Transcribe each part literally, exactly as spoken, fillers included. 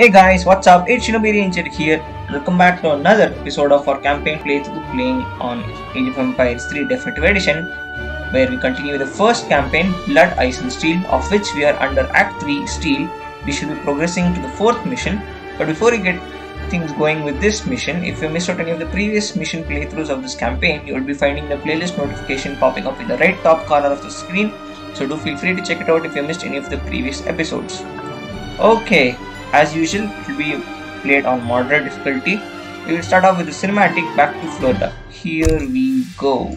Hey guys, what's up? It's Shinobi Ranger here. Welcome back to another episode of our campaign playthrough playing on Age of Empires three Definitive Edition, where we continue the first campaign, Blood, Ice and Steel, of which we are under Act three, Steel. We should be progressing to the fourth mission, but before we get things going with this mission, if you missed out any of the previous mission playthroughs of this campaign, you will be finding the playlist notification popping up in the right top corner of the screen, so do feel free to check it out if you missed any of the previous episodes. Okay. As usual, it will be played on moderate difficulty. We will start off with the cinematic back to Florida. Here we go.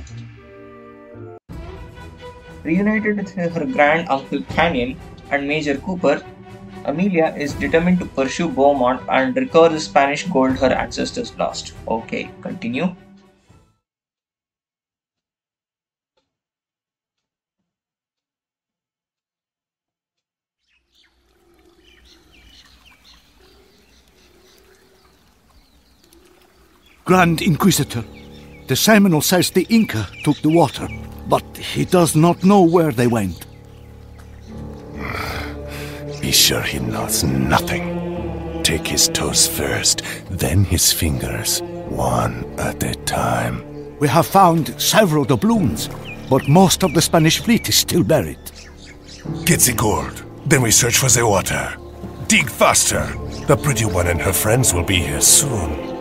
Reunited with her grand uncle Canyon and Major Cooper, Amelia is determined to pursue Beaumont and recover the Spanish gold her ancestors lost. Okay, continue. Grand Inquisitor, the Seminole says the Inca took the water, but he does not know where they went. Be sure he knows nothing. Take his toes first, then his fingers, one at a time. We have found several doubloons, but most of the Spanish fleet is still buried. Get the gold, then we search for the water. Dig faster. The pretty one and her friends will be here soon.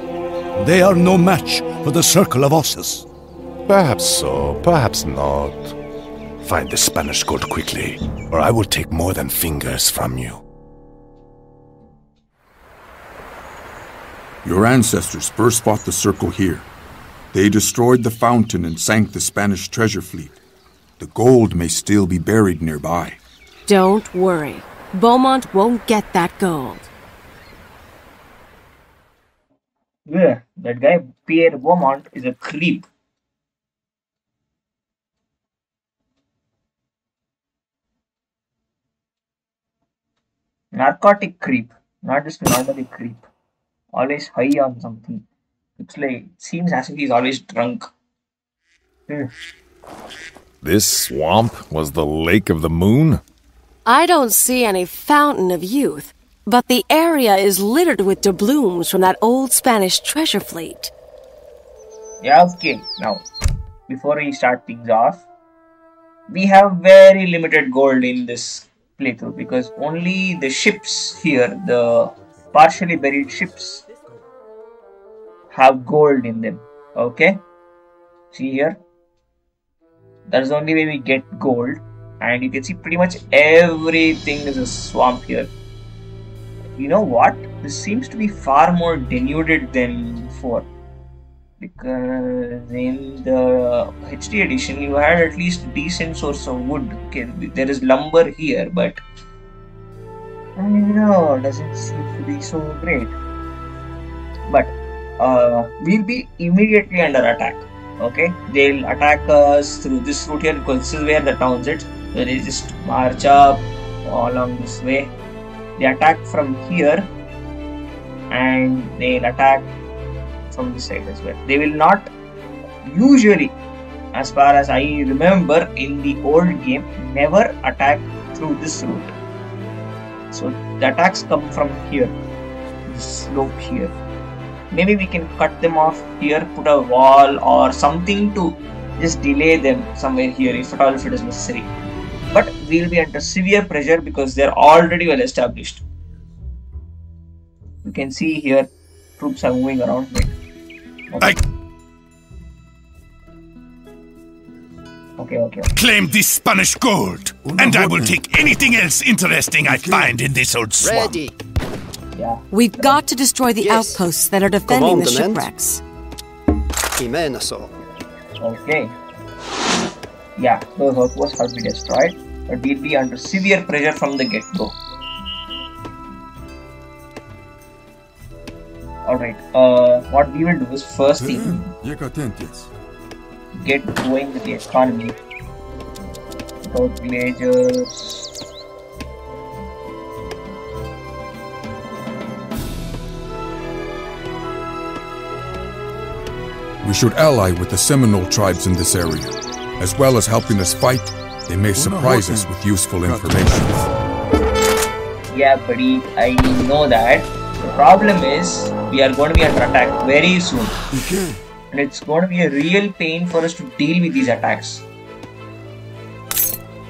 They are no match for the Circle of Ossus. Perhaps so, perhaps not. Find the Spanish gold quickly, or I will take more than fingers from you. Your ancestors first fought the Circle here. They destroyed the fountain and sank the Spanish treasure fleet. The gold may still be buried nearby. Don't worry. Beaumont won't get that gold. Yeah, that guy Pierre Beaumont is a creep. Narcotic creep, not just normal creep. Always high on something. It's like, seems as if he's always drunk. Yeah. This swamp was the Lake of the Moon? I don't see any fountain of youth. But the area is littered with doubloons from that old Spanish treasure fleet. Yeah, okay. Now, before we start things off, we have very limited gold in this playthrough because only the ships here, the partially buried ships, have gold in them. Okay? See here? That's the only way we get gold. And you can see pretty much everything is a swamp here. You know what? This seems to be far more denuded than before, because in the H D edition you had at least a decent source of wood. Okay, there is lumber here, but I don't know, doesn't seem to be so great. But uh, we'll be immediately under attack. Okay, they'll attack us through this route here because this is where the town sits. So they just march up all along this way. They attack from here and they'll attack from this side as well. They will not, usually, as far as I remember in the old game, never attack through this route. So the attacks come from here, this slope here. Maybe we can cut them off here, put a wall or something to just delay them somewhere here if at all if it is necessary. But we will be under severe pressure because they are already well established. You can see here troops are moving around. Okay. Okay, okay, okay. Claim this Spanish gold, and I will take anything else interesting I find in this old swamp. Ready. Yeah. We've got to destroy the yes. outposts that are defending the shipwrecks. Okay. Yeah, those outposts have been destroyed, but we'll be under severe pressure from the get-go. Alright, uh, what we will do is first thing, get going with the economy. Without villagers. We should ally with the Seminole tribes in this area. As well as helping us fight, they may surprise us with useful information. Yeah, buddy, I know that. The problem is, we are going to be under attack very soon. And it's going to be a real pain for us to deal with these attacks.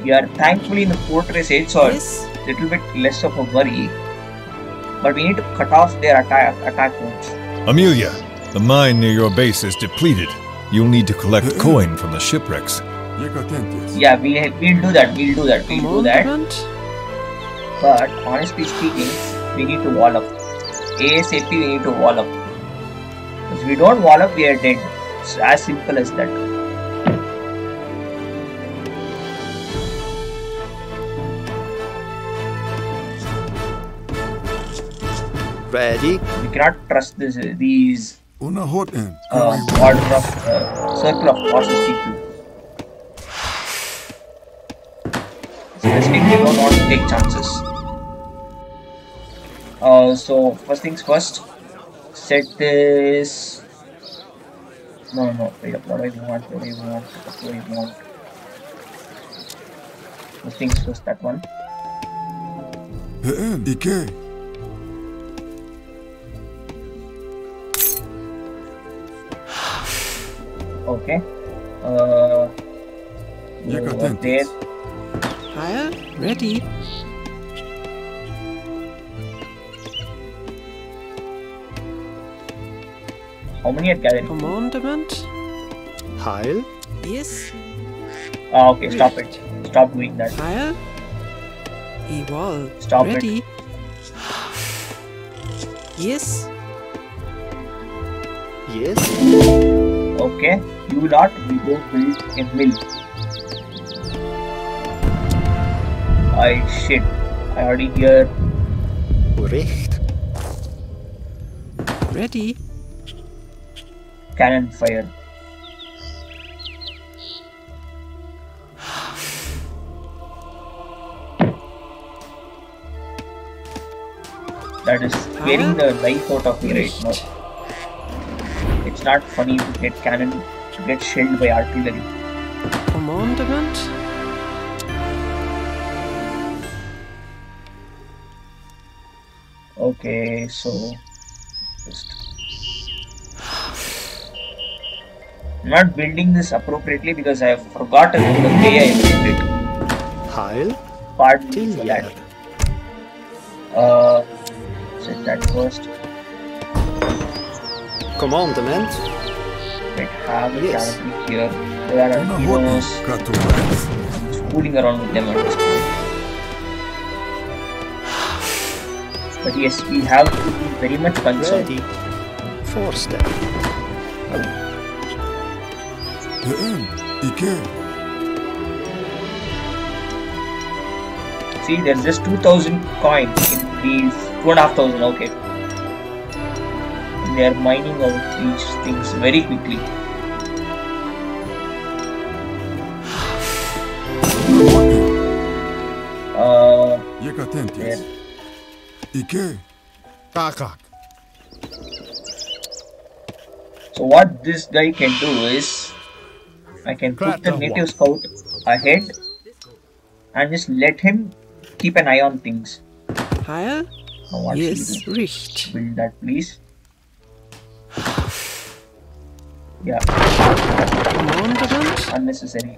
We are thankfully in the fortress age, so it's a little bit less of a worry. But we need to cut off their attack, attack points. Amelia, the mine near your base is depleted. You'll need to collect coin from the shipwrecks. Yeah, we'll, we'll do that, we'll do that, we'll do that. But honestly speaking, we need to wall up. ASAP we need to wall up. If we don't wall up, we are dead. It's as simple as that. Ready? We cannot trust this, these uh, order of uh, circle of horses people. Specifically, we don't want to take chances. Uh, so first things first. Set this. No, no. Wait up. What do I want? What do I want? What do I want? First things first. That one. Decay. Okay. Uh, over there. Fire ready. How many had gathered? Commandment. Heil. Yes. Ah, okay. Stop it. Stop doing that. Heil. Evil. Stop ready. It. Yes. Yes. Okay. You lot, we go build a mill. I shit. I already hear. Correct. Ready. Cannon fire. That is scaring the life out of me right now. It's not funny to get cannon to get shelled by artillery. Commandment. Okay, so just I'm not building this appropriately because I have forgotten the way I built it. Heil. Pardon for that. Uh, set that first. Commandment. I have a yes. Canopy here. There are heroes fooling around with them at this point. But yes, we have to be very much concerned. Ready. Four step. The end. See, there's just two thousand coins in these two and a half thousand. Okay. And they are mining out these things very quickly. Uh. There. So what this guy can do is, I can put the native scout ahead and just let him keep an eye on things. Now what yes, reached. Build that, please. Yeah. Unnecessary.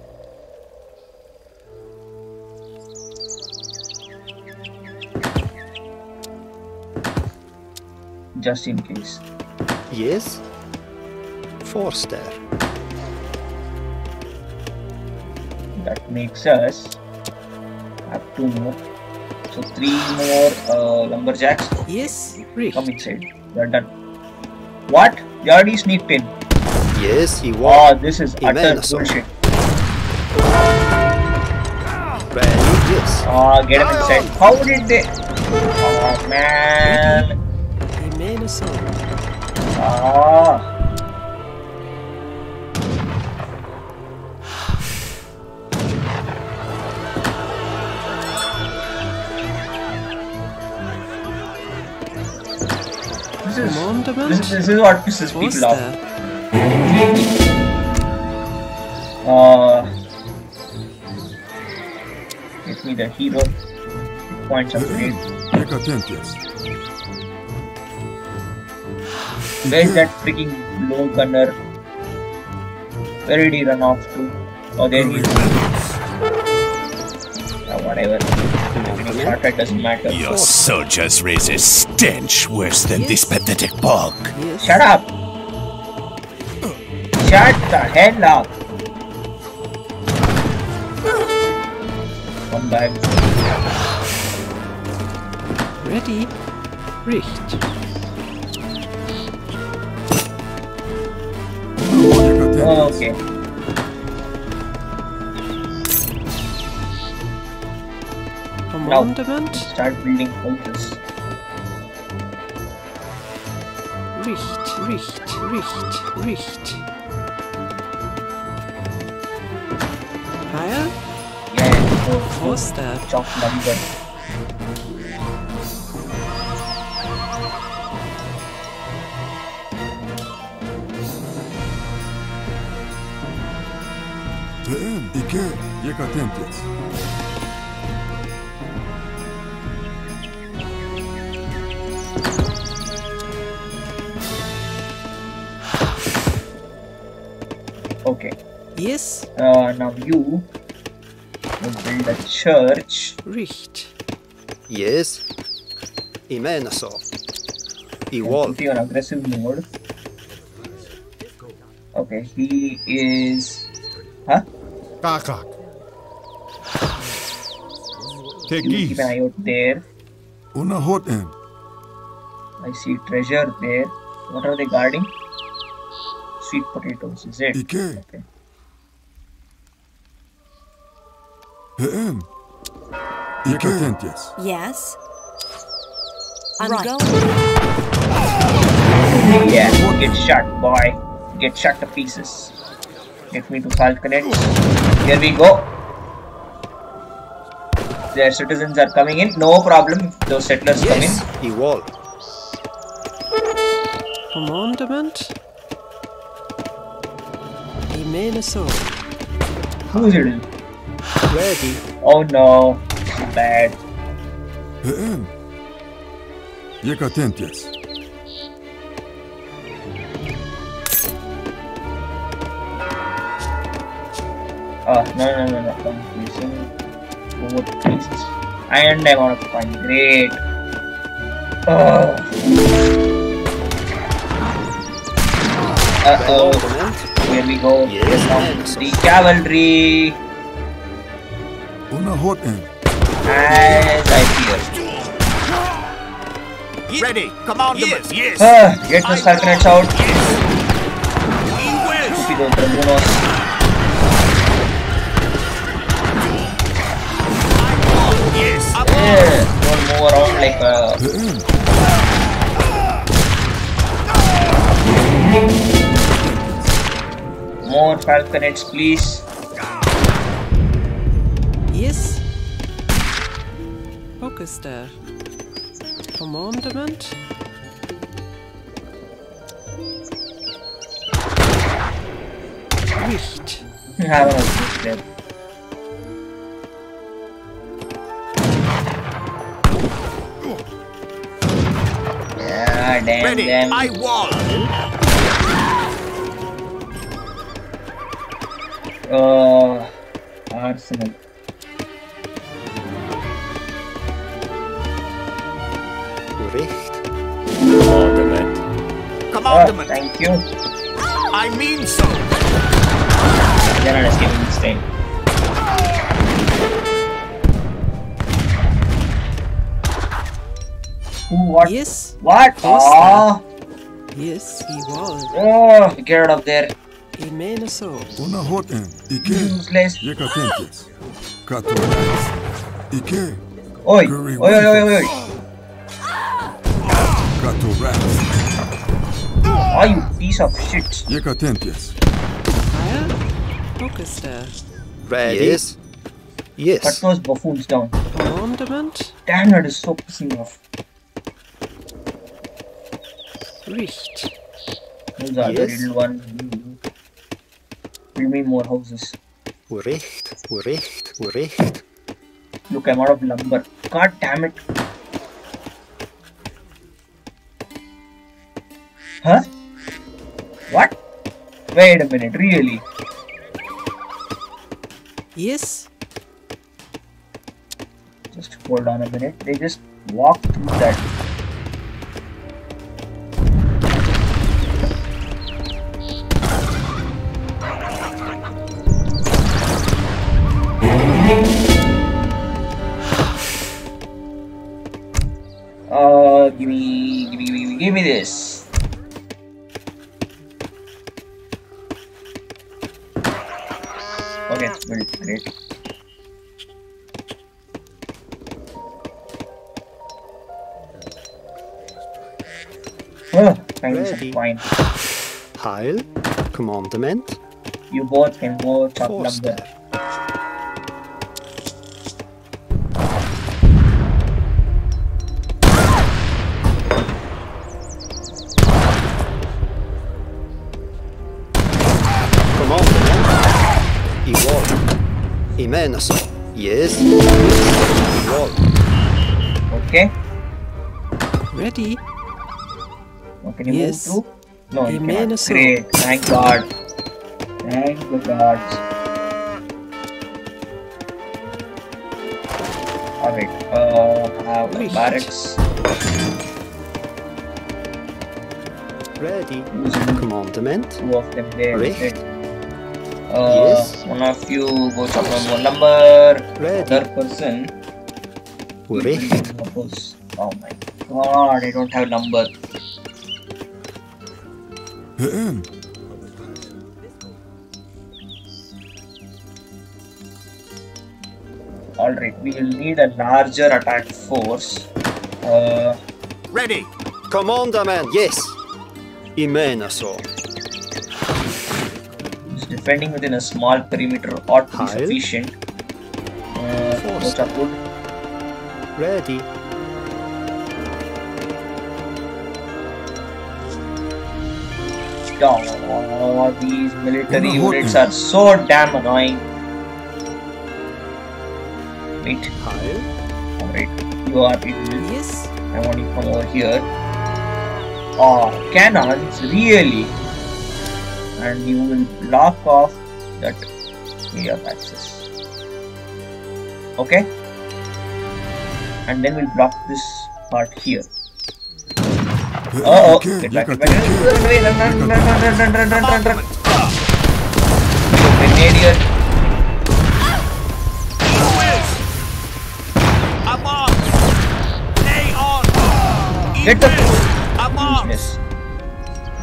Just in case. Yes. Four star. That makes us have two more. So three more uh, lumberjacks. Yes. Come inside. They're done. What? They already sneaked in. Yes, he was. Oh, this is utter bullshit. Ah, oh, get him inside. How did they? Oh man. Ah. This is this, this is what pisses people off. Uh, give me the hero points upgrade. Negatientes. There's that freaking blow gunner. Where did he run off to? Oh, there he is. Yeah, whatever. It doesn't matter. Your soldiers raise a stench worse than yes. this pathetic bog. Yes. Shut up! Shut the hell up! Komm dahin. Ready? Richt. Oh, okay. Now, start building houses. Richt, Richt, Richt, Richt. Higher? Yeah, go for that. Chop number. Ten, ¿y qué? Llega templos. Okay. Yes. Uh, now you will build a church. Richt. Yes. Immenso. Igual. Put you on aggressive mode. Okay, he is. Huh? Kakak. Tekis. Keep an eye out there. Una hot end. I see treasure there. What are they guarding? Sweet potatoes, is it? Okay. Okay. Yes. I'm right. going. Yeah, get shot, boy. Get shot to pieces. Get me to calculate. Here we go. Their citizens are coming in. No problem. Those settlers yes. come in. Evolve. Commandment. Who's it? Ready. Oh no, bad. Oh, no, no, no, no, confusion. Over pieces. Iron Dam out of fine. Great. Oh. Uh oh. Here we go. Yes. Now, the cavalry. Una hot end. As I feared. Ready, commanders. Yes. Ah, get the sultanates out. Stupid old dragoons. Yes. Yeah. Don't move around like a. More falconets, please. Yes. Focus there. Commandment. Richt. How is that? Yeah, damn, Ready, damn. I wall. Uh, Arsenal. Richt. Commandment. Commandment. Oh, thank you. I mean so. They're not escaping this thing. Who? What? Yes. What? Oh. Yes, he was. Oh, get out of there. Una hot end. ¿Y qué? Yecatentes. Catorales. ¿Y qué? Oy. Oy, oy, oy, oy. Catorales. Oh, you piece of shit. Yecatentes. Focus there. Ready? Yes. Yes. Cut those buffoons down. Commandment. Damn, that is so pissing off. Richt. Who's our little one? We need more houses. Richt, Richt, Richt. Look, I'm out of lumber. God damn it. Huh? What? Wait a minute, really? Yes? Just hold on a minute. They just walked through that. Oh, uh, give me, give me, give me, give me this. Okay, wait a minute. Oh, finally some wine. Heil, commandment. You both can go top number. Yes. Okay. Ready? Oh, can you yes. move through? No, you cannot. Great. Thank God. Thank the gods. Alright. Uh, have the barracks. Ready. Commandment. Two of them there. Ready. Uh, yes. One of you goes up on one number, ready. Other person. Oh my god, I don't have number. Alright, we will need a larger attack force. Uh, ready! Commandment, yes! Imenaso. Defending within a small perimeter ought to be sufficient. Uh, Ready. Oh, these military units are so damn annoying. Wait. Alright, you are in. Yes. I want you to come over here. Oh, cannons, really? And you will block off that area of access. Okay? And then we'll block this part here. Uh oh! Get back, get back. Run, run, run, run, run, run, run, run, run. Grenadier. Get the. Yes.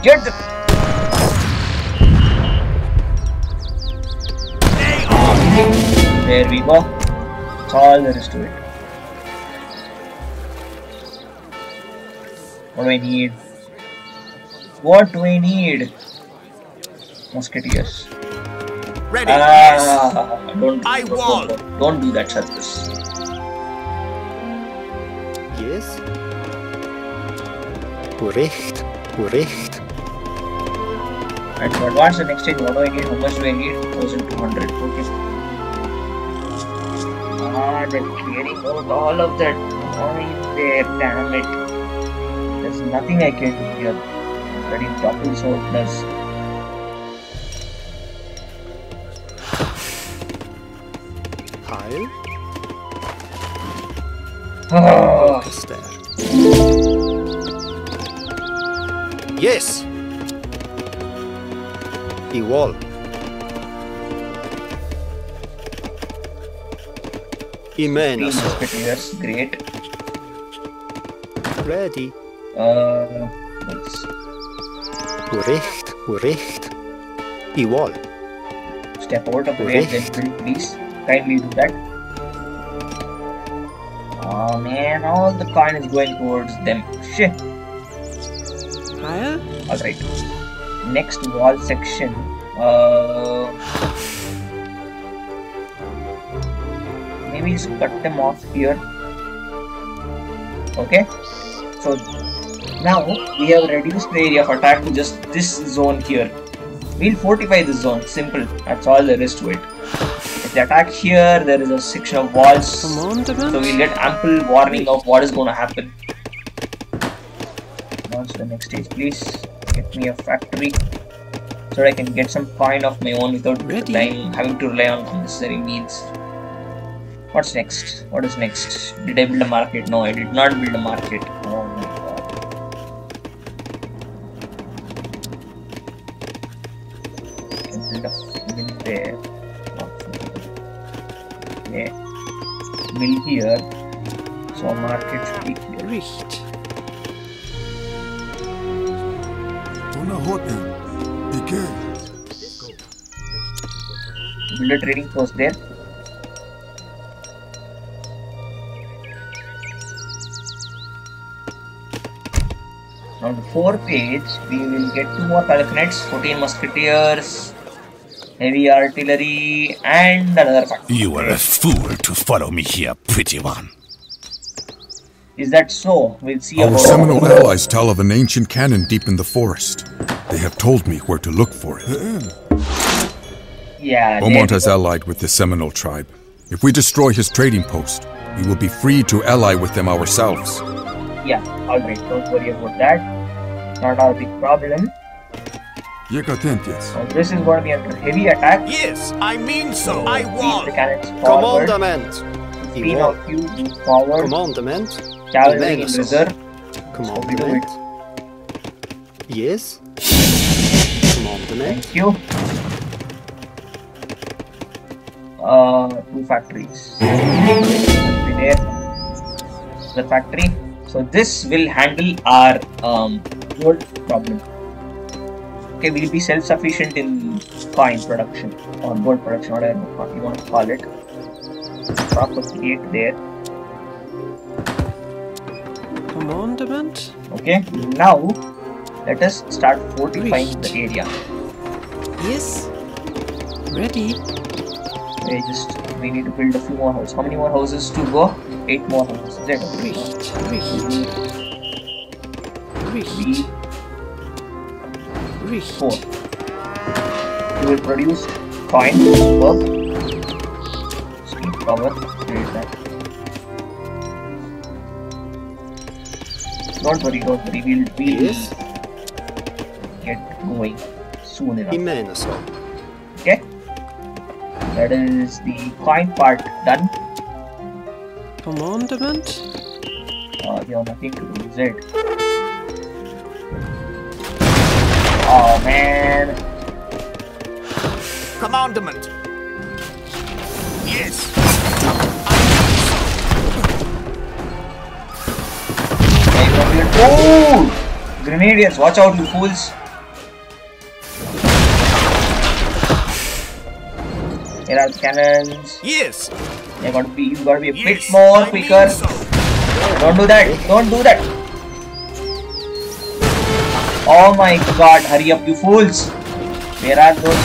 Get the. There we go. That's all there is to it. What do I need? What do I need? Musketeers. Ready. Ah, yes. Don't, I don't, won. Don't, don't do that service. Yes. Correct. Correct. And to advance the next stage, what do I need? How much do I need? twelve hundred. Okay. Ah, they're clearing out all of that noise there, damn it. There's nothing I can do here. I'm very talking softness. Hi. Oh. Yes! Igual. Immense. Musketeers, great. Ready. Uh, let's. Correct, correct. Igual. Step out of the way, then please. Kindly do that. Oh man, all the coin is going towards them. Shit. Higher? Alright. Next wall section. Uh. Maybe just cut them off here. Okay, so now we have reduced the area of attack to just this zone here. We'll fortify this zone, simple, that's all there is to it. If they attack here, there is a section of walls, so we'll get ample warning of what is going to happen. Launch the next stage, please. get me a factory so that I can get some coin of my own without relying, having to rely on unnecessary means. What's next? What is next? Did I build a market? No, I did not build a market. Oh my god. I can build a mill there. Okay. Mill here. So a market should be here. Richt. Build a trading post there. On the fourth page, we will get two more falconets, fourteen musketeers, heavy artillery, and another factory. You are a fool to follow me here, pretty one. Is that so? We'll see. Our Seminole allies tell of an ancient cannon deep in the forest. They have told me where to look for it. Yeah. Beaumont has allied with the Seminole tribe. If we destroy his trading post, we will be free to ally with them ourselves. Yeah, alright, don't worry about that. Not our big problem. So this is going to be under heavy attack. Yes, I mean so. so I want the cannons forward. Commandment. Speed of you move forward. Commandment. Cavalry in reserve. Commandment. Yes. Commandment. Thank you. Uh, two factories. There. The factory. So this will handle our um, gold problem. Okay, we'll be self-sufficient in coin production or gold production, whatever you want to call it. Drop a plate there. Commandment. Okay, now let us start fortifying the area. Yes. Ready. Okay, just we need to build a few more houses. How many more houses to go? Eight more houses. There. Reach. Reach. Reach. Four. You will produce coin, work, speed, power, create that. Don't worry, don't worry. We'll, we'll yes. get going soon enough. Okay. That is the coin part done. Commandment? Oh, they have nothing to do with it. Oh man. Commandment. Yes. Oh! Grenadiers, watch out, you fools. Here are cannons. Yes. You gotta be, you gotta be a yes, bit more quicker. So. Don't do that. Don't do that. Oh my god, hurry up, you fools. Where are those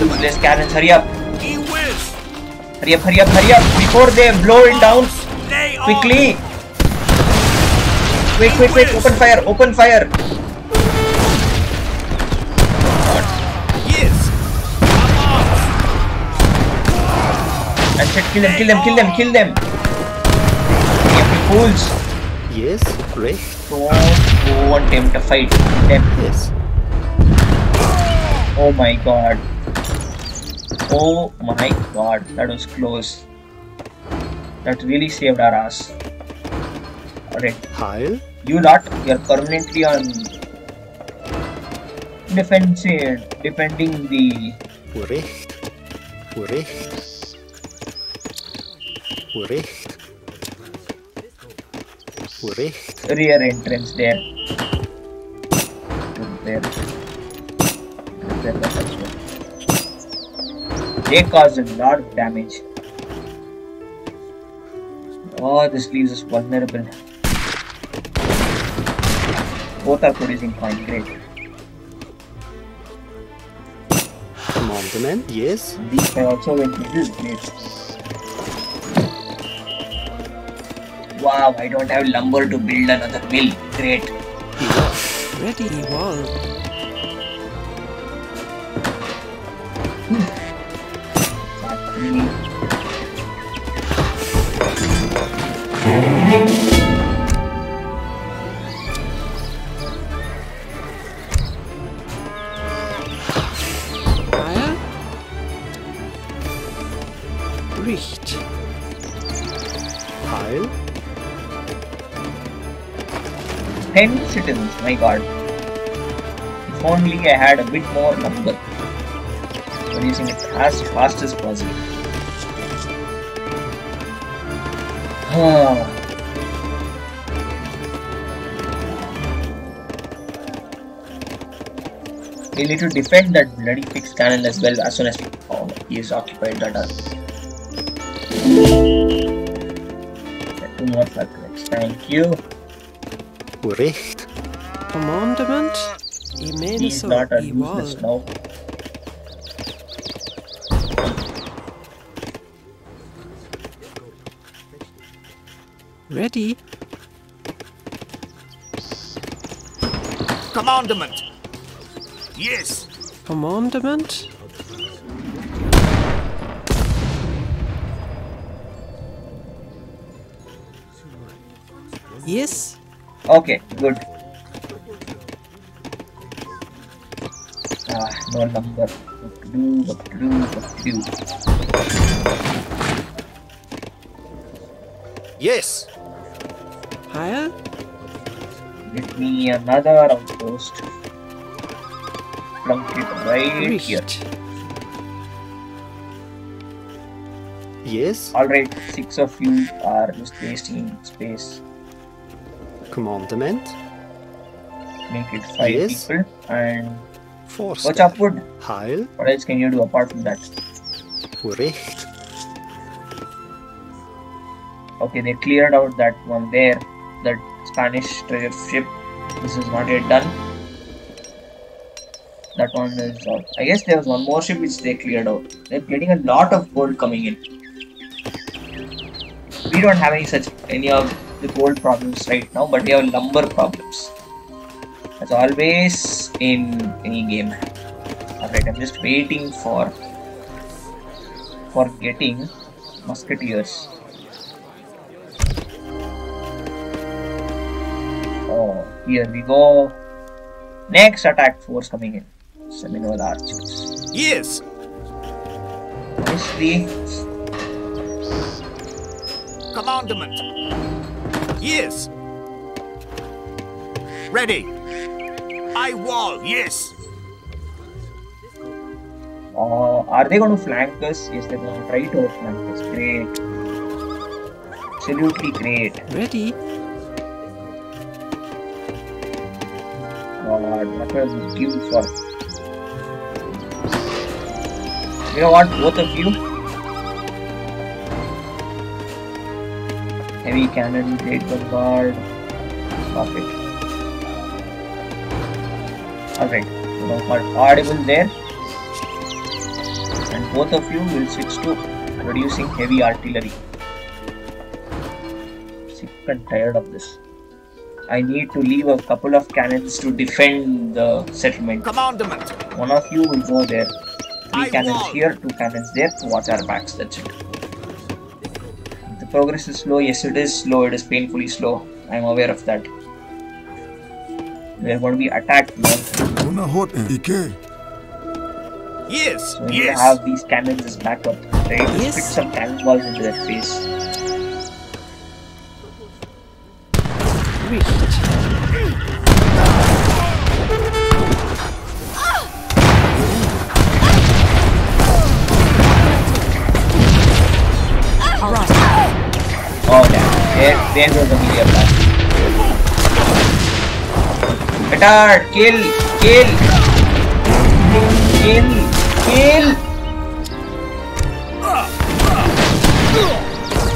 useless cannons? Hurry up. Hurry up, hurry up, hurry up. Before they blow it down. Quickly. Wait, wait, wait. Open fire. Open fire. Kill them, kill them, kill them, kill them! Yep, fools! Yes, great. Don't go and attempt a fight. Attempt. Yes. Oh my god. Oh my god, that was close. That really saved our ass. Alright. Hi. You lot, you're permanently on defensive, defending the. Correct. Correct. Correct. Correct. Rear entrance there. There. There. They caused a lot of damage. Oh, this leaves us vulnerable. Both are producing fine. Great. Commandment, yes. These are also going to use plates. Wow, I don't have lumber to build another mill. Great. Ready, evolve. ten citizens, my god. If only I had a bit more number. Producing it as fast as possible. We need to defend that bloody fixed cannon as well as soon as we oh, he is occupied that earth. Two more factories. Thank you. Recht. Commandment? He is not a useless now. Ready. Commandment. Yes. Commandment. Yes. Okay, good. Ah, no number. What to do? What to do? What to do? Yes. Higher? Give me another outpost. Plunk it right Reached. Here. Yes? Alright, six of you are just wasting space. Commandment. Make it five yes. people and... Four Watch upward. Heil. What else can you do apart from that? Recht. Okay, they cleared out that one there. That Spanish treasure ship. This is not yet done. That one is out. I guess there was one more ship which they cleared out. They're getting a lot of gold coming in. We don't have any such any of the gold problems right now, but we have lumber problems. As always in any game. Alright, I'm just waiting for for getting musketeers. Oh, here we go. Next attack force coming in. Seminole archers. Yes. Mostly. Commandment. Yes. Ready. I wall. Yes. Uh, are they going to flank us? Yes, they're going to try to flank us. Great. Absolutely great. Ready. God, what I would give for? You know what, both of you? Heavy cannon, great bombard. Stop it. Alright, so now for audible there. And both of you will switch to producing heavy artillery. Sick and tired of this. I need to leave a couple of cannons to defend the settlement. Commandment. One of you will go there. Three I cannons won. Here, two cannons there. Watch our backs, that's it. The progress is slow. Yes, it is slow. It is painfully slow. I am aware of that. We are going to be attacked now. Yes, so we yes. have these cannons as backup. They yes. fit some cannonballs into their face. Then goes the media blast. Petard! Kill! Kill! Kill! Kill!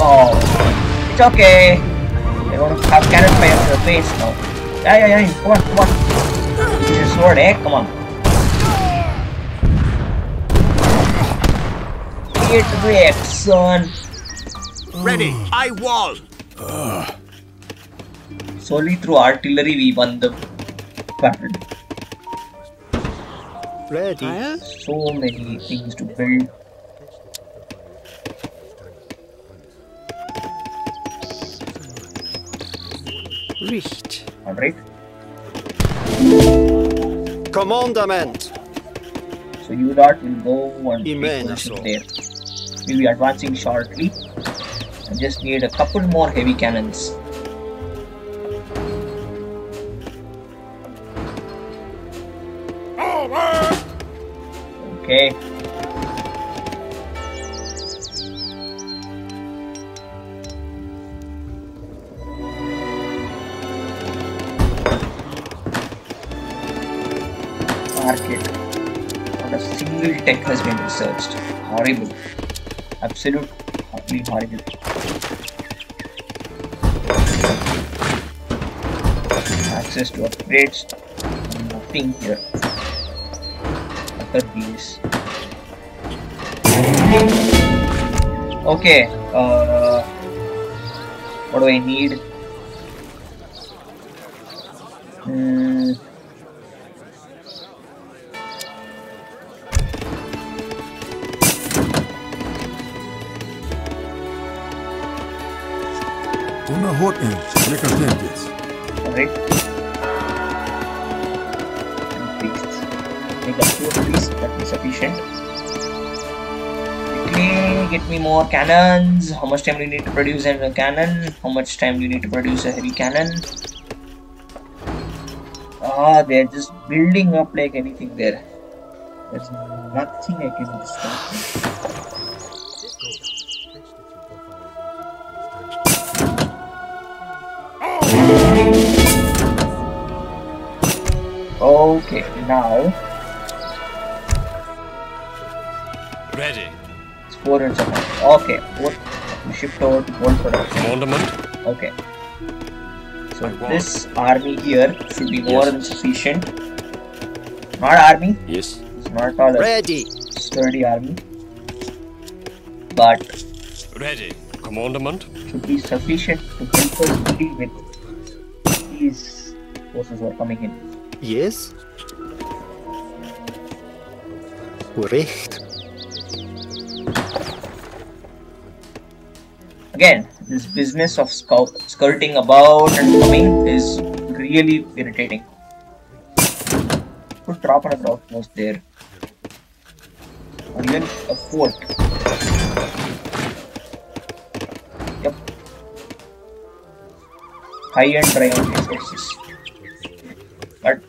Oh, it's okay. They're gonna have cannon fire on your face now. Yeah, yeah, yeah. Come on, come on. Use your sword, eh? Come on. Get wrecked, son. Ready. I wall. Uh. Solely through artillery we won the battle. Ready. So many things to build. Richt. Alright. Commandment. So you lot will go and take there. We'll be advancing shortly. I just need a couple more heavy cannons. Okay. Market. Not a single tech has been researched. Horrible. Absolutely horrible. Access to upgrades. Nothing here. These. Okay, uh, what do I need? Hmm. Una horta, me contentes. Alright. Sufficient. Quickly get me more cannons. How much time do you need to produce a cannon? How much time do you need to produce a heavy cannon? Ah, they're just building up like anything there. There's nothing I can do this time. Okay, now. Ready. It's four and seven. Okay. What? We shift over to gold production. Ornament. Okay. So this army here should be more yes. than sufficient. Not army. Yes. It's not all ready. A sturdy army. But ready. Commandment should be sufficient to help us deal with these forces who are coming in. Yes. Correct. Again, this business of skirting about and coming is really irritating. Could drop on a ground post there. Or even a fort. Yep. High and triumph resources. But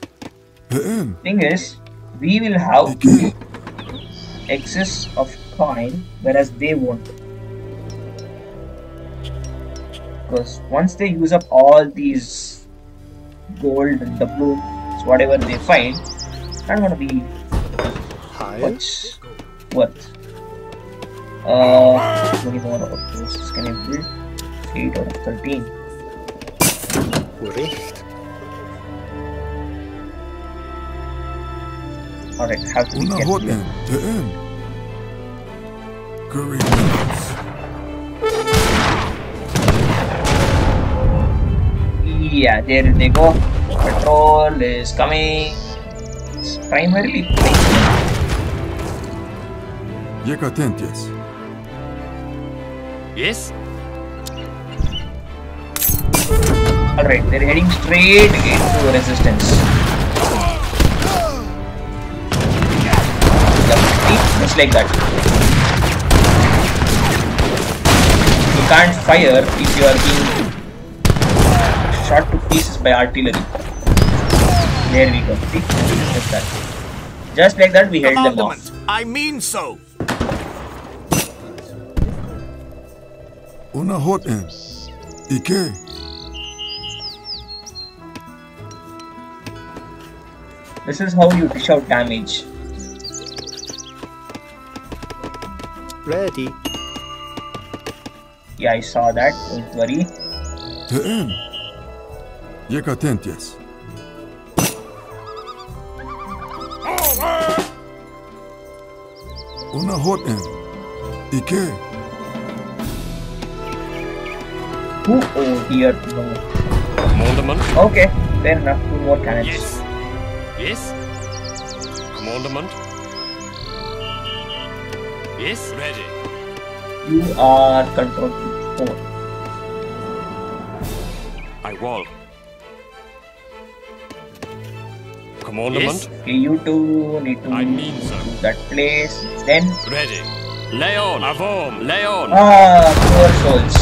thing is, we will have excess of coin, whereas they won't. Because once they use up all these gold and doubloons, whatever they find, not gonna be much worth. Uh, twenty more outposts can I build? Eight out of thirteen. All right, how do we get them? Yeah, there they go. Patrol is coming. It's primarily Yekatentes. Yes. Alright, they're heading straight into the resistance. Just like that. You can't fire if you are being shot to pieces by artillery. There we go. See? Just like that. Just like that we held them off. I mean so. Una hot end. Ike. This is how you dish out damage. Ready. Yeah, I saw that. Don't worry. The end. Yekatentes. Una hot end. Ike. Who over here? No. Commandment. Okay, fair enough. Two more cannons. Yes. Yes. Commandment. Yes. Ready. You are control four. I wall. Yes. Okay, you two need to I mean so. do that place. Then ready. Lay on. Avom. Lay on. Ah, poor souls.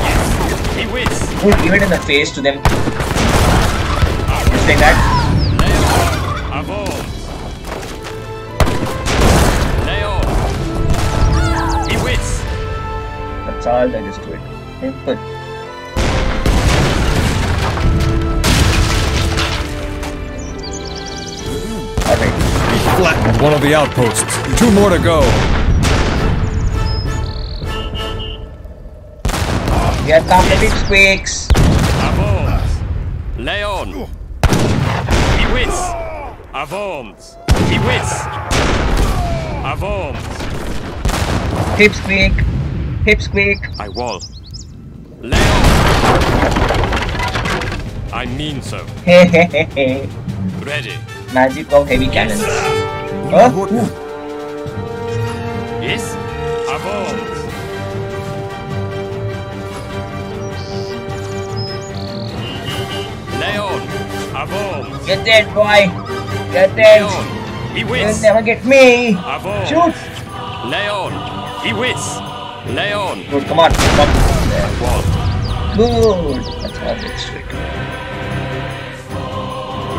Yes. He wins. Good, give it in the face to them. Just like that. Lay on. Avom. That's all there is to it. Simple. Alright. We flattened one of the outposts. Two more to go. We are completing squeaks. Avons. Leon. Iwis. Avons. Iwis. Avons. Hip squeak. Hip squeak. I wall. Leon. I mean so. Ready. Magic of heavy cannons. Yes. Oh, ooh. Yes. Avons. Leon. Avons. Get that boy. Get that. You'll never get me. Avons. Shoot. Leon. He wins! Leon! Good, come on! Come on. There. Good! That's all it's trick.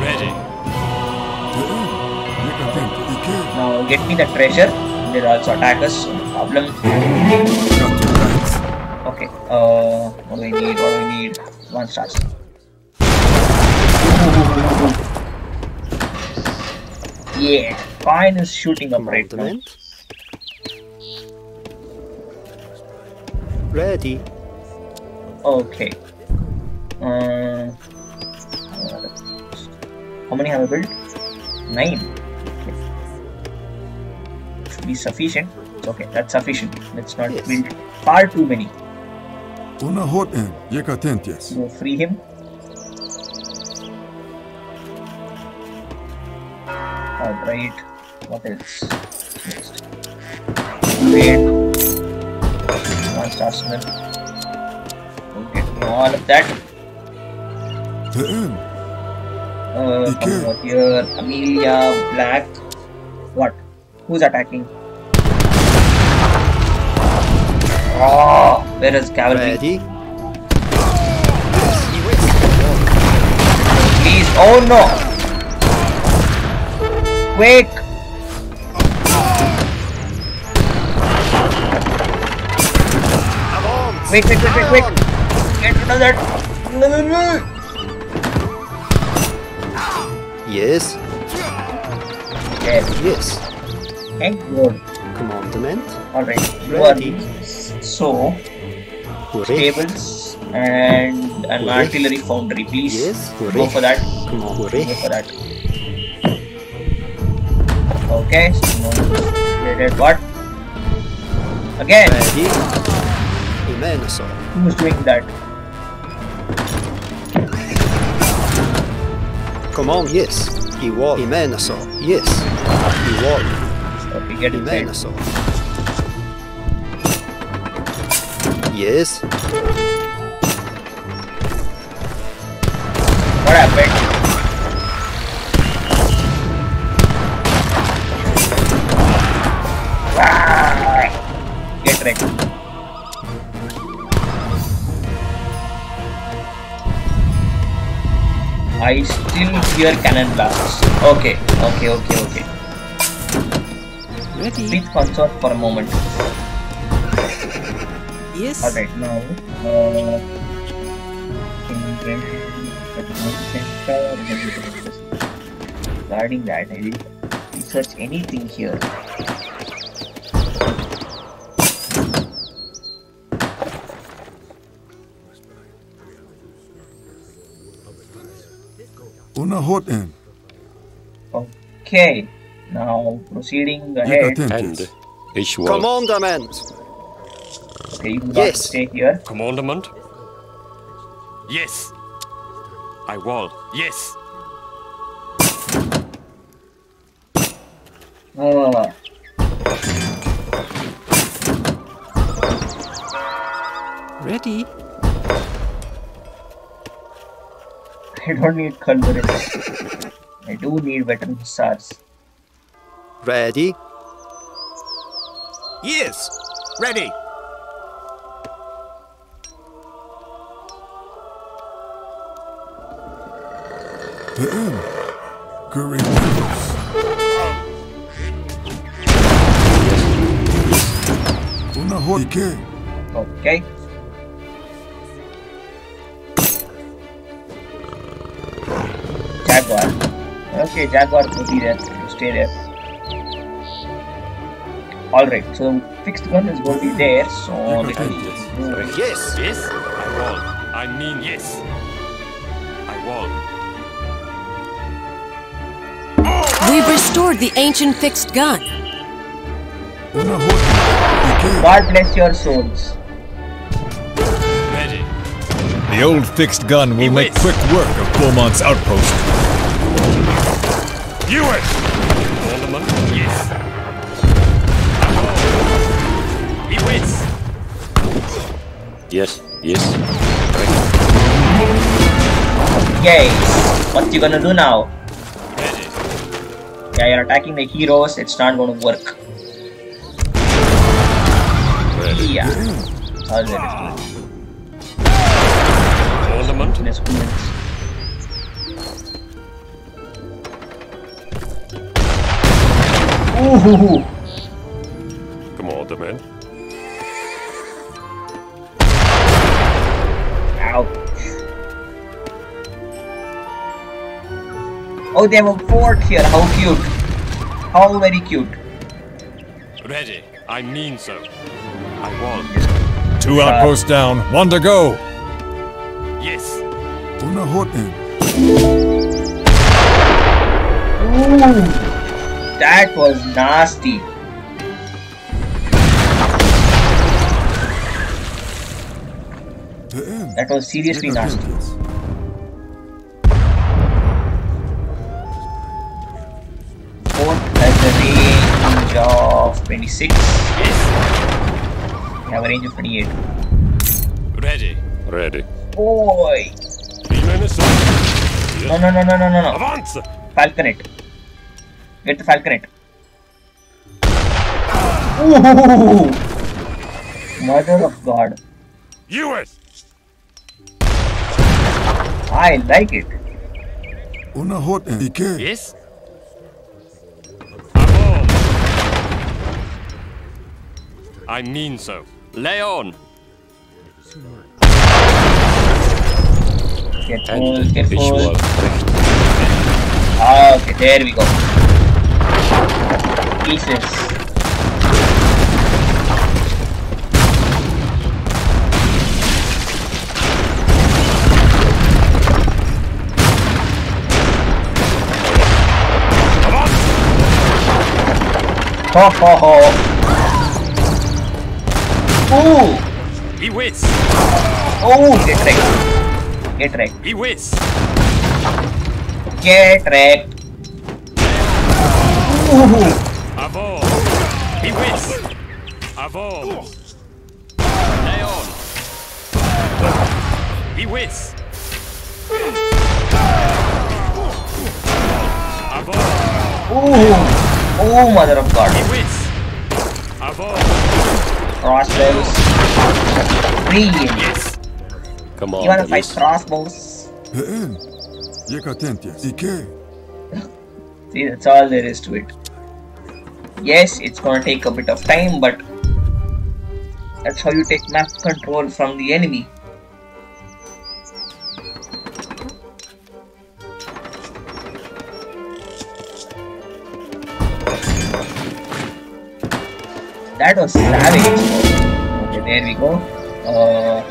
Ready! Now get me the treasure. They're also attackers, so no problem. Okay, uh, what do I need? What do I need? One star. Yeah, fine is shooting up right now. Ready. Okay. Um, how many have I built? Nine. Okay. Should be sufficient. Okay, that's sufficient. Let's not yes. build far too many. Una hoten, yekatentias. Go free him. Alright. What else? Next. Wait. One starsman. Don't get me all of that. Uh, come over here. Amelia, Black. What? Who's attacking? Oh, where is cavalry? Ready? Please. Oh no! Quick! Quick, quick, quick, quick, quick! Get rid of that! No, no, no. Yes. Yes. Yes. Okay, good. Commandment. Alright, you ready. Are so stables and an Hooray. Artillery foundry, please. Yes. Hooray. Go for that. Come on. Hooray. Go for that. Okay, so what? Again! Ready. Who's doing that? Come on, yes. He was. Imenaso. Yes. He was. Stop getting Imenaso. Yes. What happened? Get wrecked. I still hear cannon blasts. Okay, okay, okay, okay. Ready? Please consort for a moment. Yes. Alright, now. Uh, regarding that, I didn't research anything here. Okay, now proceeding ahead. And commandment. Okay, you can yes. stay here. Commandment. Yes. I wall. Yes. Uh. Ready. I don't need converters. I do need veteran hussars. Ready? Yes! Ready! Okay. Jaguar. Okay, Jaguar will be there. You stay there. Alright, so fixed gun is going to be there, so let me do it. Yes, yes, I won. I mean, yes. I won. We've restored the ancient fixed gun. God bless your souls. Ready. The old fixed gun will make quick work of Beaumont's outpost. You it! Alderman? Yes. Oh. He wins. Yes, yes. Yay! What you gonna do now? Ready. Yeah, you're attacking the heroes. It's not gonna work. Yeah. All right. All the mountainous humans. Ooh. Come on, the man. Ouch. Oh, they have a fort here. How cute. How very cute. Ready. I mean so. I won. Two uh, outposts down, one to go. Yes. Una Horton. Ooh, that was nasty. That was seriously nasty. Fort has a range of twenty-six. Yes. Have a range of twenty-eight. Ready. Ready. Boy. No, no, no, no, no, no, no. Avance. Falconet. Get the falconet. Ooh. Mother of God. U S. I like it. Una hot indica. Yes. I mean so. Lay on! Get full, get full. Ah, okay, there we go. Pieces. Ho ho ho! Ooh! He wins! Oh, get wrecked! Get wrecked! He wins! Get wrecked! Ooh! Avon! He wins! Avon! Leon! He wins! Avon! Ooh! Oh, mother of God! He wins! Avon! Crossbows. Three. Yes. Come on. You wanna fight crossbows? See, that's all there is to it. Yes, it's gonna take a bit of time, but that's how you take map control from the enemy. That was savage. Okay, there we go. Uh,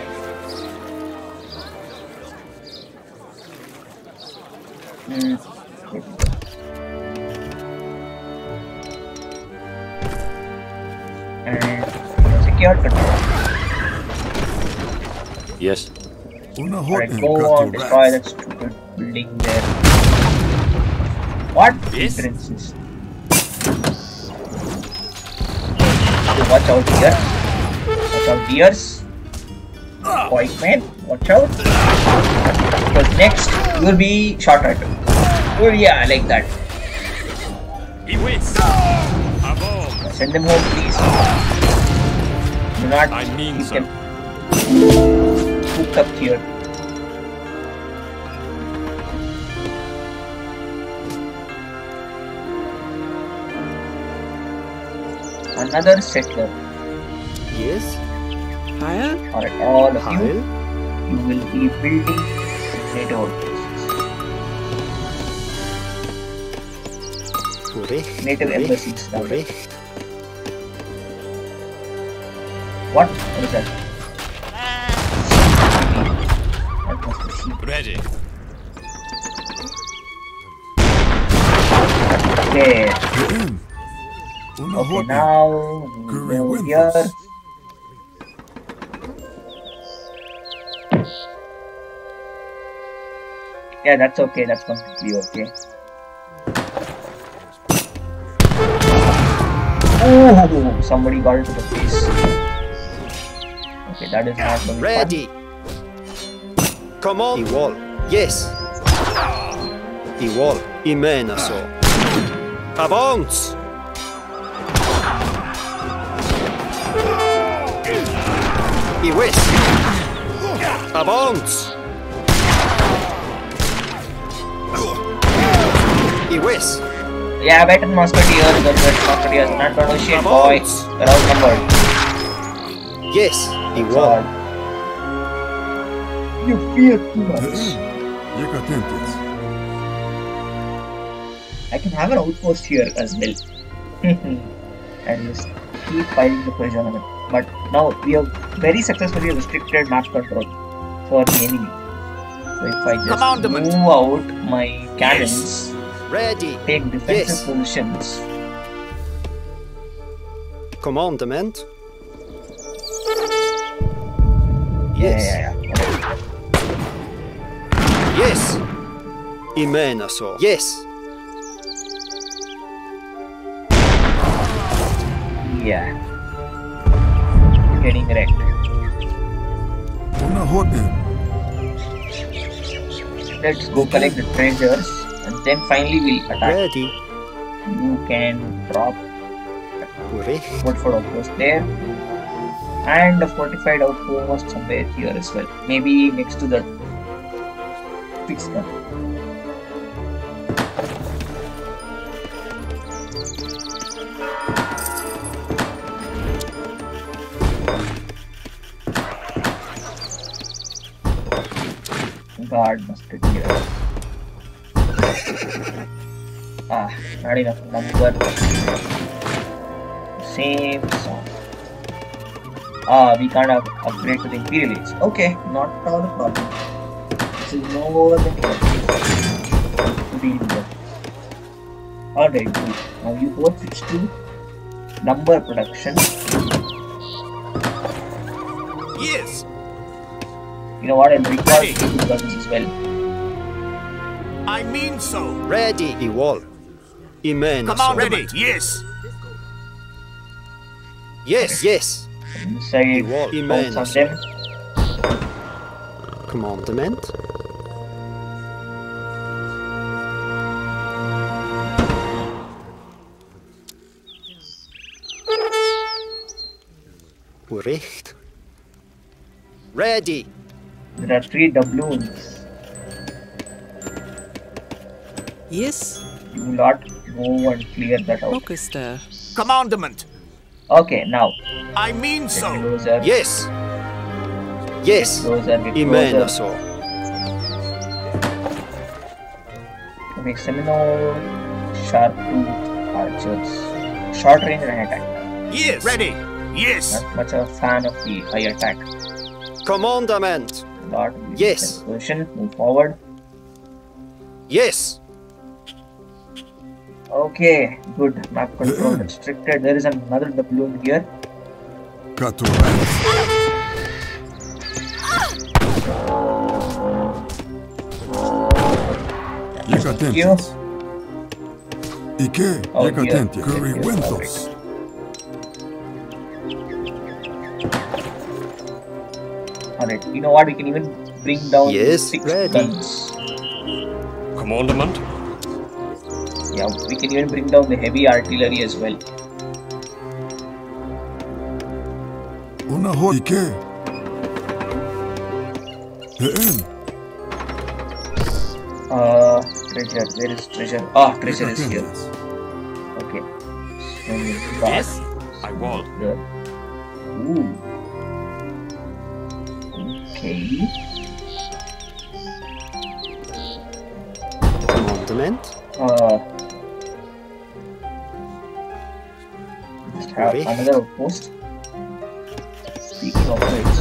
mm, and secure control. Yes. Alright, go on, destroy that stupid building there. What? Yes. Entrances. Watch out here. Watch out dears. White man, watch out. Because next will be short rifle. Oh yeah, I like that. He wins. Send them home, please. Do not I mean keep so. them hooked up here. Another settler. Yes. Kyle? Alright, all of Kyle? you, you will be building separate outposts. Hooray. Native Hooray. embassies. Hooray. What? What is that? That was the sheep. Ready. Okay. Okay, now we go here. Yeah, that's okay, that's completely okay. Oh, somebody got into the face. Okay, that is not going to be ready. Fun. Come on. The wall. Yes. The wall. Imena so. Avance. I wish. Avance. Yeah, veteran musketeers, the veteran musketeers, not gonna shit, boy. They're outnumbered. Yes, he won. You fear too much. I can have an outpost here as well. And just keep fighting the pressure on it. But now we have very successfully restricted map control for the enemy. So if I just move out my cannons. Yes. Ready. Take defensive yes. positions. Commandment. Yes. Yeah, yeah, yeah. Yes. Imena so. Yes. Yeah. Getting wrecked. Let's go collect the treasures. And then finally we'll attack. Ready. You can drop fortified outpost there. And a fortified outpost somewhere here as well. Maybe next to the fixed gun. Guard must be here. Ah, not enough number. Same song. Ah, we can't up upgrade to the Imperial Age. Okay, not all the problem. This is more than enough. Alright, good. Now you go switch to number production. Yes. You know what? I'll record this as well. I mean so. Ready. The wall. Immense. Come on, ready. Yes. Yes, yes. Say wall. Immense. Commandment. Correct. Ready. There are three doubloons. Yes. Do not go and clear that out. Orchestra. Commandment. Okay, now. I mean so. Yes. Yes. Imena so. Make Seminole, sharp tooth archers, short range and attack. Yes. Ready. Yes. Not much of a fan of the high attack. Commandment. Not yes. Position. Move forward. Yes. Okay, good. Map control restricted. There is another doubloon here. Thank you. Oh, dear. Alright, you know what? We can even bring down yes, six ready. guns. Commandment. Yeah, we can even bring down the heavy artillery as well. Uh, treasure, where is treasure? Ah, treasure is here. Okay. So, yes, I will. Ooh. Okay. Monument. Uh. Have another post. Speaking of which,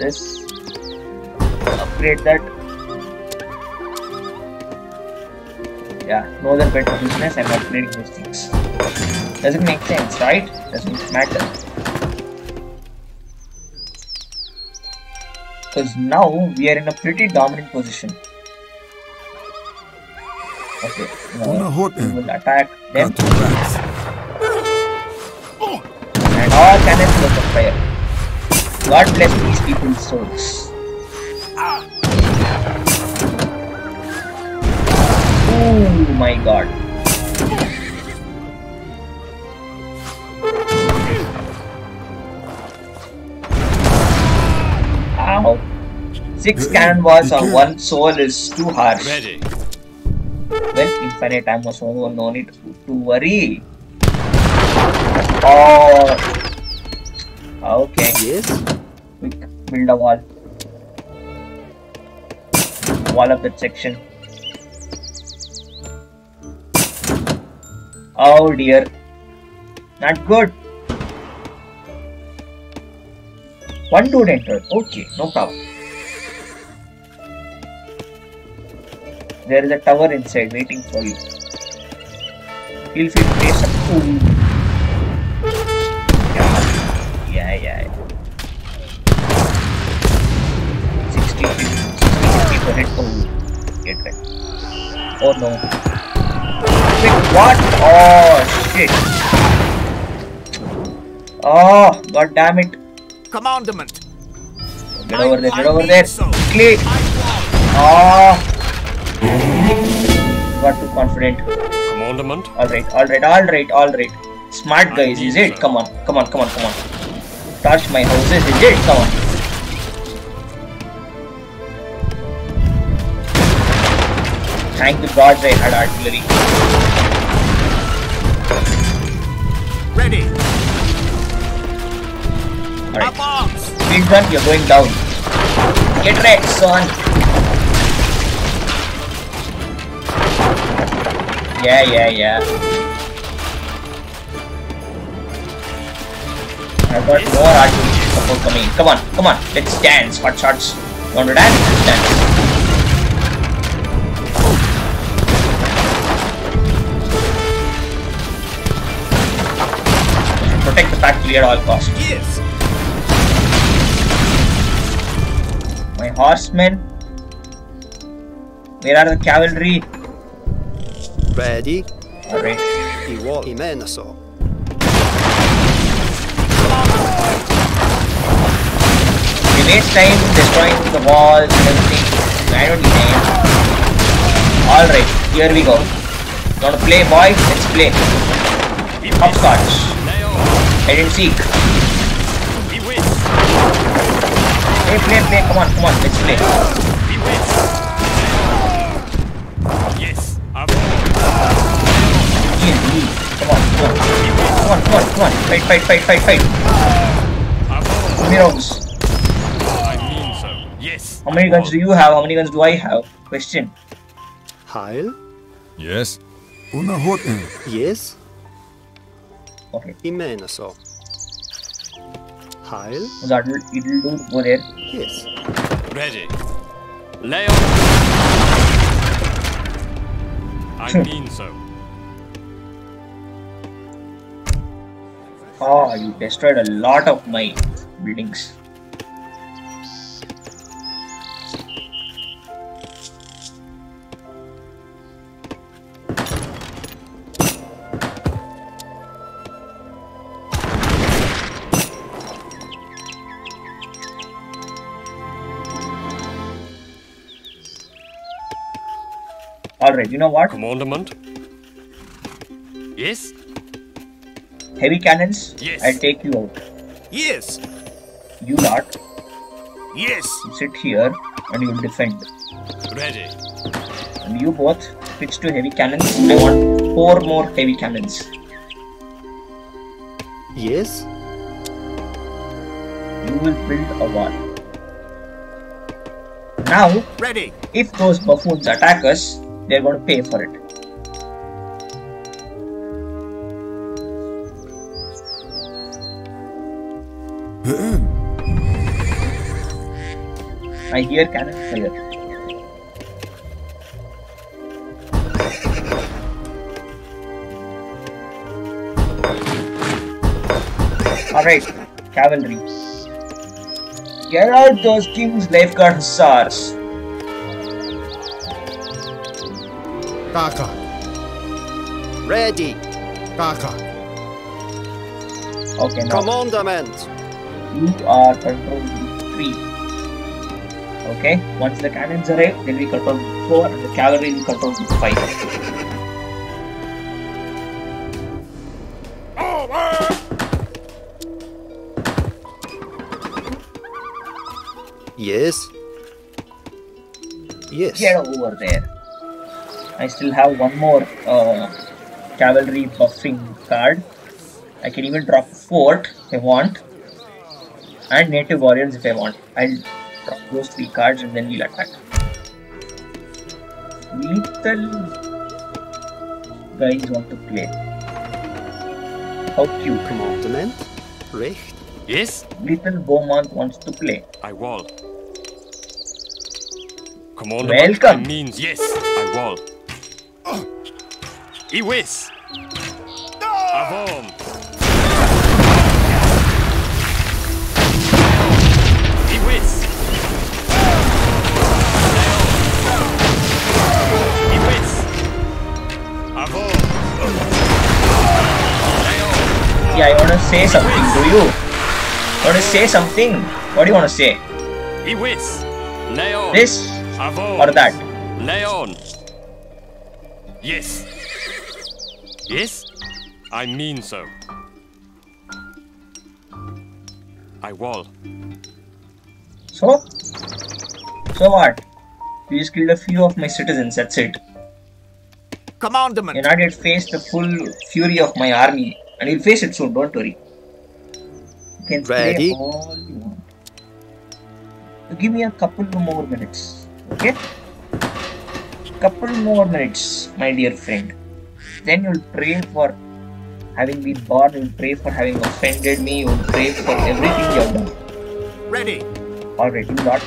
let's upgrade that. Yeah, no other better business. I'm upgrading those things. Doesn't make sense, right? Doesn't matter. Because now we are in a pretty dominant position. Okay, now we will attack them. And all cannons will open fire. God bless these people's souls. Oh my god. Ow. Six cannon balls on one soul is too harsh. Ready. Well, infinite ammo, so no need to worry. Oh. Okay. Yes. Quick, build a wall. Wall up that section. Oh dear. Not good. One dude entered. Okay, no problem. There is a tower inside waiting for you. Feel free to play some fool. Yeah, yeah, yeah. sixty, sixty, sixty for it. Oh, get back. Oh no. Wait, what? Oh, shit. Oh, god damn it. Commandment. Get over there, get over there. Quickly. Oh. Got too confident. Commandment. Alright, alright, alright, alright. Smart guys, is it? Come on, come on, come on, come on. Touch my houses, is it? Come on. Thank the gods I had artillery. Ready. Alright. Big gun, you're going down. Get ready, son. Yeah, yeah, yeah. I've got more artillery support coming in. Come on, come on. Let's dance. Hot shots. You want to dance? Let's dance. Protect the factory at all costs. Yes. My horsemen. Where are the cavalry? Ready? Alright. We waste time destroying the walls and everything. I don't need time. Alright, here we go. You wanna play, boy? Let's play. Hopscotch. Hide and seek. Play, play, play. Come on, come on. Let's play. Come on, come on, come on, come on, come on, fight, fight, fight, fight, fight. How many rounds? I mean so. Yes. How many guns do you have? How many guns do I have? Question. Heil? Yes. Una Horton. Yes. Okay. Imenaso. Heil? That'll it'll do over there. Yes. Ready. Lay on. I mean so. Oh, you destroyed a lot of my buildings. Alright, you know what? Commandment. Yes. Heavy cannons? Yes. I'll take you out. Yes. You lot. Yes. You sit here and you'll defend. Ready. And you both switch to heavy cannons. I want four more heavy cannons. Yes. you will build a wall. Now, Ready. if those buffoons attack us, they're going to pay for it. I hear cannon fire. Alright, cavalry. Get out those King's Lifeguard Hussars. Kaka. Ready. Kaka. Okay, now. Commandment. You are control three. Okay, once the cannons arrive, then we control four and the cavalry will control five. Yes. Yes. Get over there. I still have one more uh, cavalry buffing card. I can even drop fort if I want. And native warriors if I want. I'll drop those three cards and then we'll attack. Little guys want to play. How cute. Commandment. Recht. Yes. Little Beaumont wants to play. I wall. Command welcome. Means yes, I wall. Oh. I wish. Avon. I wish. I wish. Avon. Yeah, I want to say something to you. I want to say something. What do you want to say? I wish. Leon. This or that? Leon. Yes. Yes? I mean so. I wall. So? So what? You just killed a few of my citizens, that's it. Commandment. You're not yet faced the full fury of my army. And you'll face it soon, don't worry. You can Ready? play all you want. Give me a couple more minutes, okay? Couple more minutes, my dear friend. Then you'll pray for having been born, you'll pray for having offended me, you'll pray for everything you've done. Ready. Alright, you lot.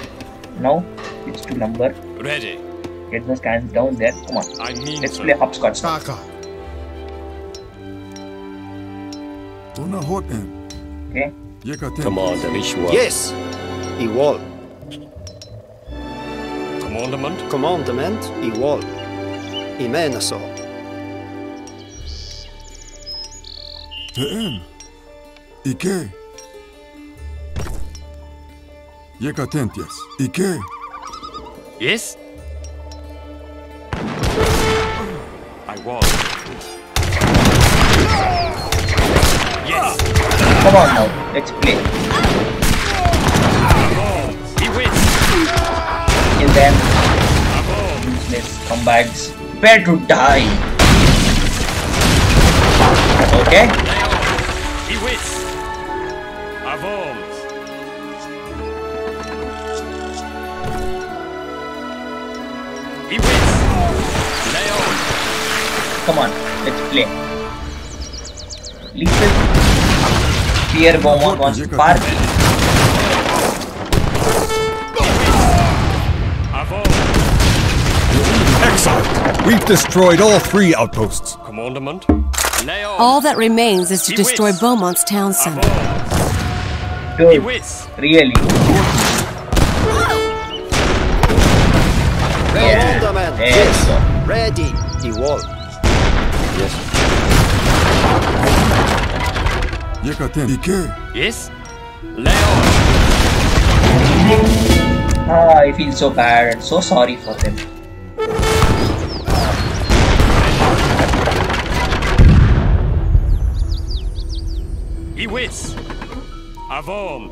Now, it's to number. Ready. Get those cans down there. Come on. I mean Let's so. play hopscotch. Okay. Come on, Yes. I wall. Commandment. Commandment. I wall. I mean so. Ten. Ike. Yekatentias. Ike. Yes. I wall. Yes. Come on now. Let's play. Kill them. Useless combatants. Prepare to die. Okay. Come on, let's play. Listen. Pierre Beaumont wants party. Excellent! We've destroyed all three outposts. Commandment. All that remains is to destroy Beaumont's town center. Good. Really? Commandment. Yes. Ready. The wall. Yes. Yes. Ah, I feel so bad and so sorry for them.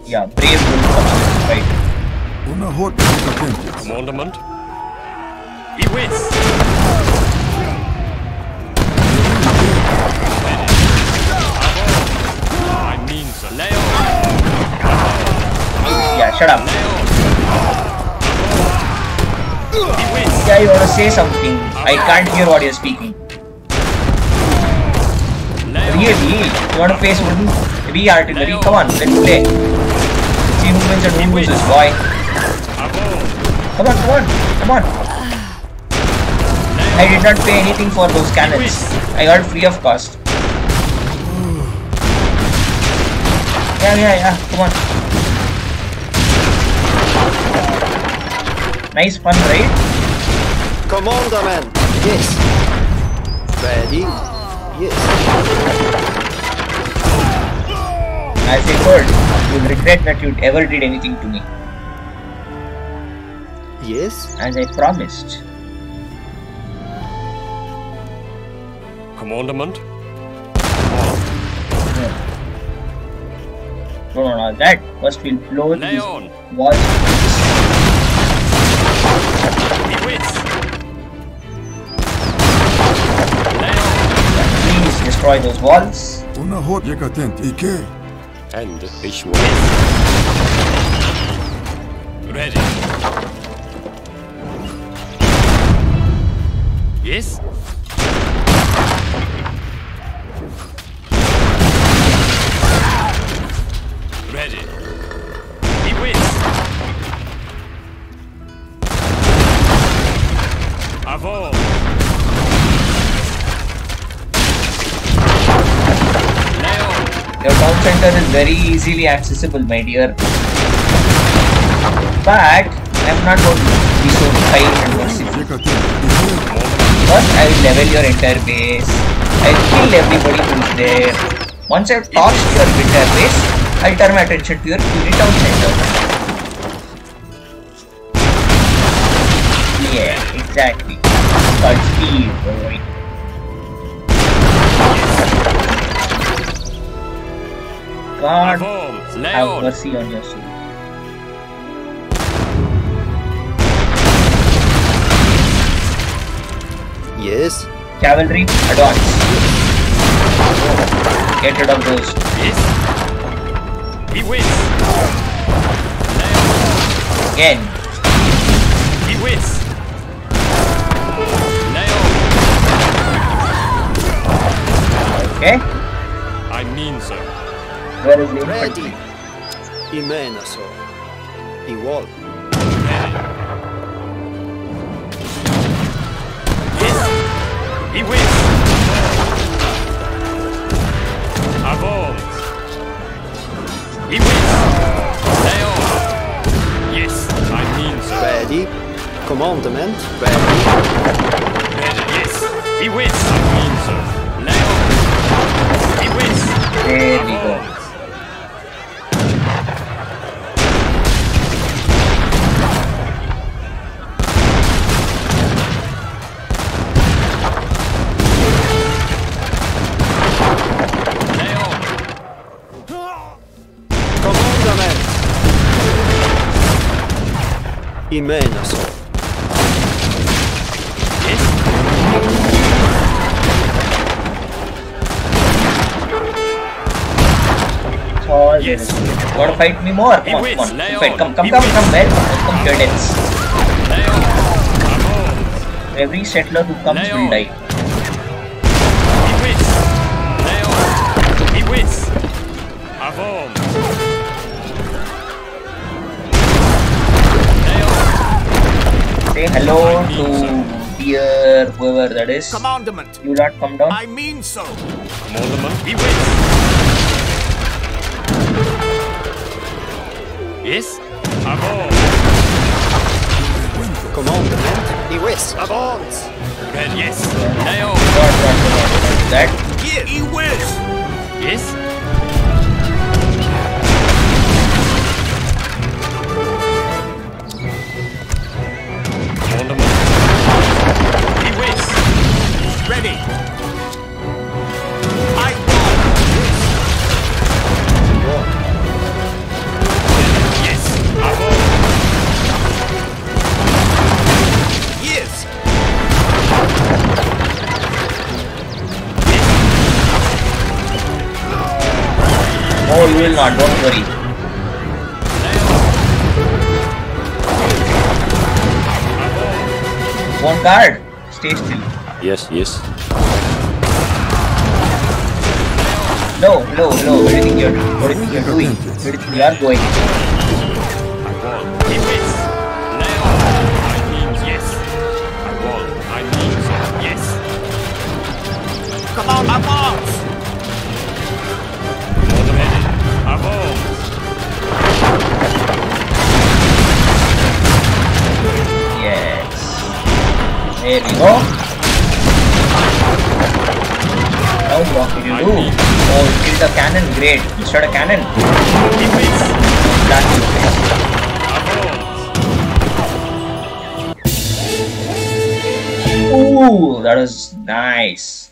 Yeah, brave will come out, right? Commandment. I wish. I mean, Leon. I want to say something. I can't hear what you're speaking. Really? You want to face wooden re-artillery? Come on, let's play. Let's see who wins and who loses, boy. Come on, come on, come on. I did not pay anything for those cannons. I got free of cost. Yeah, yeah, yeah, come on. Nice fun, right? Commander man, yes. Ready? Yes. As a bird, you'll regret that you'd ever did anything to me. Yes? As I promised. Commandment? No, no, no, that first we'll blow these walls. Please destroy those walls. And fish walls. Ready. Yes? Your town center is very easily accessible, my dear. But I am not going to be so kind and merciful. First, I will level your entire base. I will kill everybody who is there. Once I have torched your entire base, I will turn my attention to your puny town center. Yeah, exactly. Start speed, boy. God, have mercy on your soul. Yes. Cavalry, advance. Get rid of those. Yes. He wins. Again. He wins. Okay. I mean, sir. Where is the infantry? Imena, so. The wall. Yes! He wins! Avons! He wins! Leon! Yes, I mean, sir. Ready? Commandment, ready? Ready, yes! He wins! I mean, sir. Leon! He wins! There we go. Menos. Yes. Oh, yes. You gotta fight me more. Come on, come on. Fight. Come, come, he come, wins. Come, man. Welcome to your deaths. Every settler who comes Leon. Will die. He wins. Leon. He wins. Avon. Say hello to dear whoever that is. Commandment. You not come down. I mean so. Commandment. He wins. Yes. Avance. Commandment. He wins. Avance. Red. Yes. Leo. That. He wins. Yes. Ready. I won. Yes. I won. Yes. Oh, you will not. Don't worry. Whoa, one guard. Stay still. Yes, yes. No, no, no. What do you think you're, what do you think you're doing? Where do you think you are going? I won. If it's now, I mean yes. I won. I mean yes. Come on, advance! Automated. Advance! Yes. There we go. Now what will you do? Oh, you killed the cannon, great. Instead of cannon. Ooh, that was nice.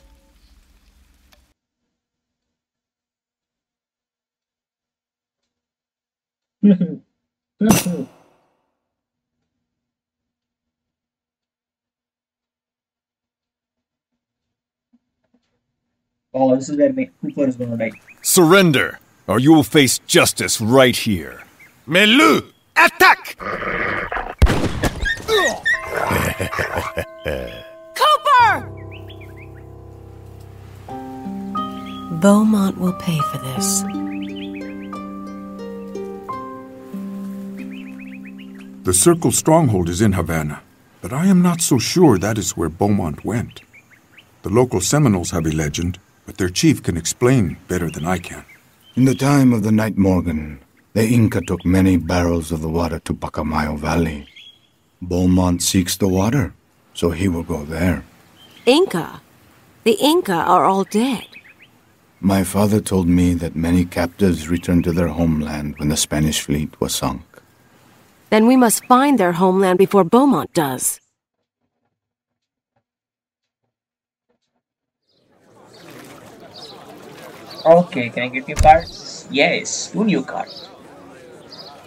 Oh, this is where Cooper is going to die. Surrender, or you will face justice right here. Melu, attack! Cooper! Beaumont will pay for this. The Circle stronghold is in Havana, but I am not so sure that is where Beaumont went. The local Seminoles have a legend, but their chief can explain better than I can. In the time of the Night Morgan, the Inca took many barrels of the water to Pacamayo Valley. Beaumont seeks the water, so he will go there. Inca? The Inca are all dead. My father told me that many captives returned to their homeland when the Spanish fleet was sunk. Then we must find their homeland before Beaumont does. Okay, can I get new cards? Yes, two new cards.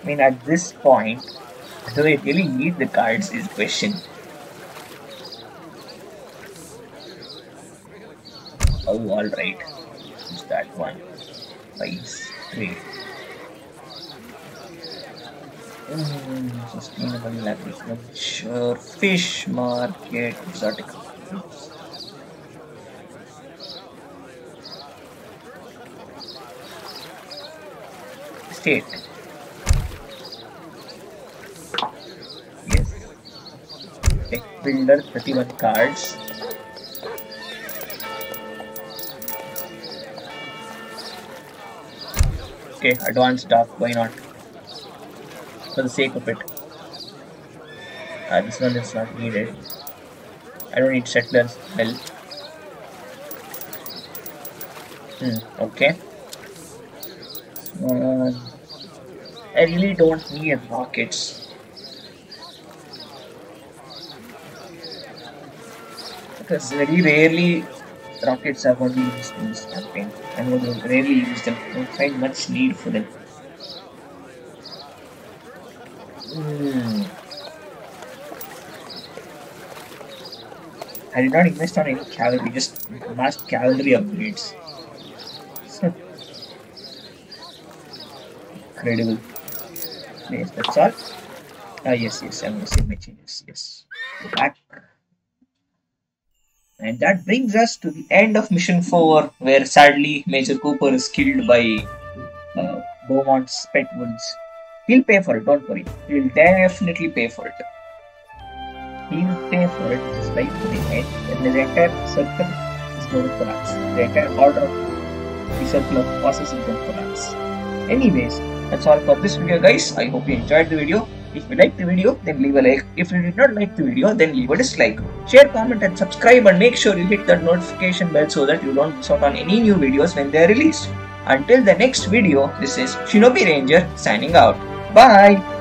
I mean, at this point, do I really need the cards is the question. Oh, alright. Who's that one? Nice. Great. Mm, sustainable agriculture, fish market, exotic foods. State. Yes. Deck builder, thirty-one cards. Okay, advanced dock, why not? For the sake of it. Ah, this one is not needed. I don't need settlers. Well. Hmm, okay. Uh, I really don't need rockets. Because very rarely rockets are going to be used in this campaign. I'm going to rarely use them. I don't find much need for them. Mm. I did not invest on any cavalry, just mass cavalry upgrades. Incredible. Yes, that's all. Ah, yes, yes, I'm going to save my changes. Yes. Go back. And that brings us to the end of Mission four, where sadly Major Cooper is killed by uh, Beaumont's pet wolves. He'll pay for it, don't worry. He'll definitely pay for it. He'll pay for it just by putting it, and the entire circle is going to collapse. The entire order of the Circle of Ossus is going to collapse. Anyways, that's all for this video, guys. I hope you enjoyed the video. If you liked the video, then leave a like. If you did not like the video, then leave a dislike. Share, comment and subscribe, and make sure you hit that notification bell so that you don't miss out on any new videos when they are released. Until the next video, this is Shinobi Ranger signing out. Bye!